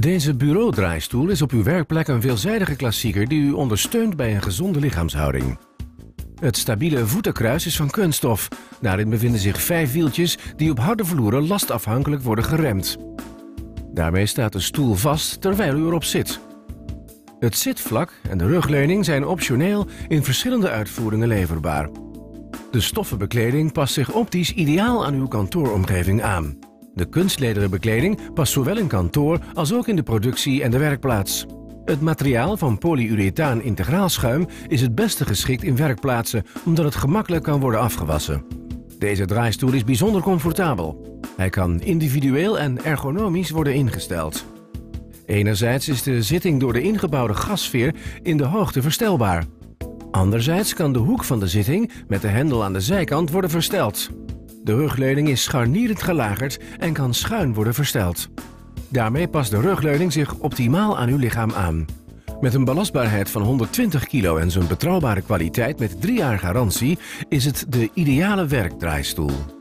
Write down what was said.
Deze bureaudraaistoel is op uw werkplek een veelzijdige klassieker die u ondersteunt bij een gezonde lichaamshouding. Het stabiele voetenkruis is van kunststof. Daarin bevinden zich 5 wieltjes die op harde vloeren lastafhankelijk worden geremd. Daarmee staat de stoel vast terwijl u erop zit. Het zitvlak en de rugleuning zijn optioneel in verschillende uitvoeringen leverbaar. De stoffen bekleding past zich optisch ideaal aan uw kantooromgeving aan. De kunstlederen bekleding past zowel in kantoor als ook in de productie en de werkplaats. Het materiaal van polyurethaan integraalschuim is het beste geschikt in werkplaatsen omdat het gemakkelijk kan worden afgewassen. Deze draaistoel is bijzonder comfortabel. Hij kan individueel en ergonomisch worden ingesteld. Enerzijds is de zitting door de ingebouwde gasveer in de hoogte verstelbaar. Anderzijds kan de hoek van de zitting met de hendel aan de zijkant worden versteld. De rugleuning is scharnierend gelagerd en kan schuin worden versteld. Daarmee past de rugleuning zich optimaal aan uw lichaam aan. Met een belastbaarheid van 120 kilo en zijn betrouwbare kwaliteit met 3 jaar garantie is het de ideale werkdraaistoel.